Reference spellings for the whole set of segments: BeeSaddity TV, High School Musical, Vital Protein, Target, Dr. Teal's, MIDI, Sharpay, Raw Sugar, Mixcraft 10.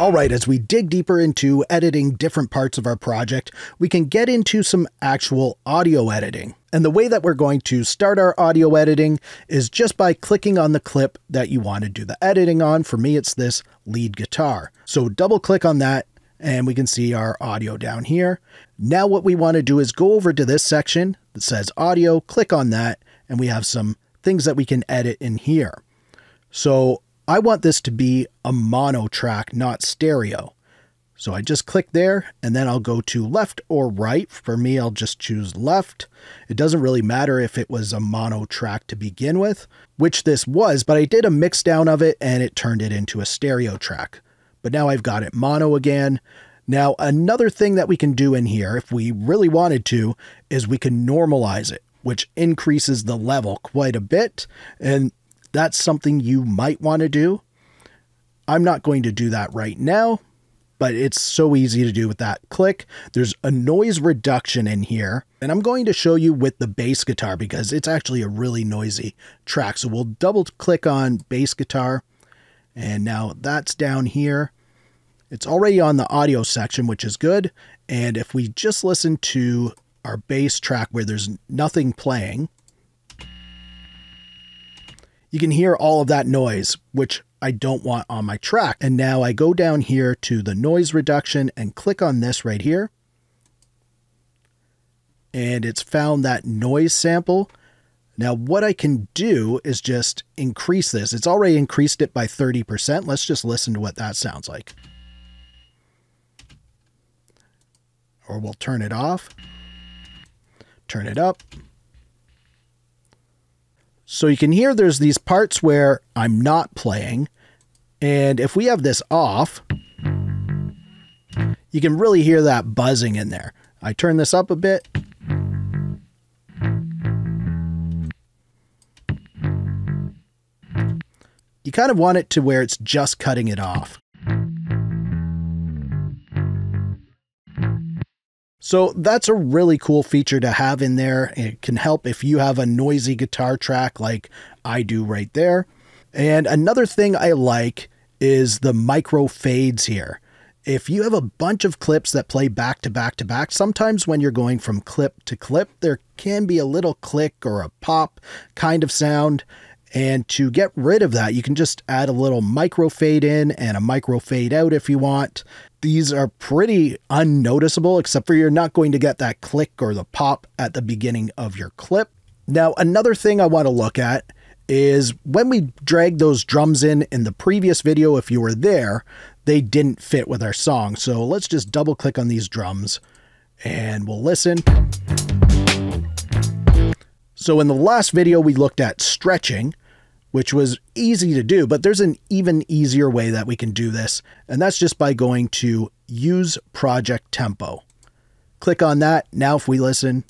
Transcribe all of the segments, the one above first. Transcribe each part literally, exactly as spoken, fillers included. All right, as we dig deeper into editing different parts of our project, we can get into some actual audio editing. And the way that we're going to start our audio editing is just by clicking on the clip that you want to do the editing on. For me, it's this lead guitar. So double click on that and we can see our audio down here. Now what we want to do is go over to this section that says audio, click on that, and we have some things that we can edit in here. So I want this to be a mono track, not stereo. So I just click there and then I'll go to left or right. For me, I'll just choose left. It doesn't really matter if it was a mono track to begin with, which this was, but I did a mix down of it and it turned it into a stereo track. But now I've got it mono again. Now, another thing that we can do in here, if we really wanted to, is we can normalize it, which increases the level quite a bit. And that's something you might want to do. I'm not going to do that right now, but it's so easy to do with that click. There's a noise reduction in here, and I'm going to show you with the bass guitar because it's actually a really noisy track. So we'll double click on bass guitar. And now that's down here. It's already on the audio section, which is good. And if we just listen to our bass track where there's nothing playing, you can hear all of that noise, which I don't want on my track. And now I go down here to the noise reduction and click on this right here. And it's found that noise sample. Now what I can do is just increase this. It's already increased it by thirty percent. Let's just listen to what that sounds like. Or we'll turn it off, turn it up. So you can hear there's these parts where I'm not playing. And if we have this off, you can really hear that buzzing in there. I turn this up a bit. You kind of want it to where it's just cutting it off. So that's a really cool feature to have in there. It can help if you have a noisy guitar track like I do right there. And another thing I like is the micro fades here. If you have a bunch of clips that play back to back to back, sometimes when you're going from clip to clip, there can be a little click or a pop kind of sound. And to get rid of that, you can just add a little micro fade in and a micro fade out if you want. These are pretty unnoticeable, except for you're not going to get that click or the pop at the beginning of your clip. Now, another thing I want to look at is when we drag those drums in in the previous video, if you were there, they didn't fit with our song. So let's just double click on these drums and we'll listen. So in the last video, we looked at stretching, which was easy to do, but there's an even easier way that we can do this. And that's just by going to Use Project Tempo. Click on that. Now, if we listen,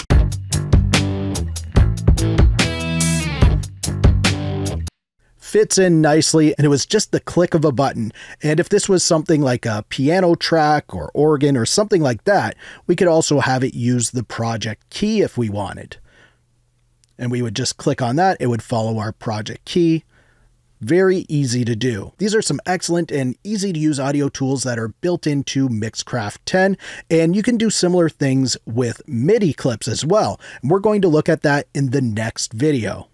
fits in nicely. And it was just the click of a button. And if this was something like a piano track or organ or something like that, we could also have it use the project key if we wanted. And we would just click on that. It would follow our project key. Very easy to do. These are some excellent and easy to use audio tools that are built into Mixcraft ten. And you can do similar things with MIDI clips as well. And we're going to look at that in the next video.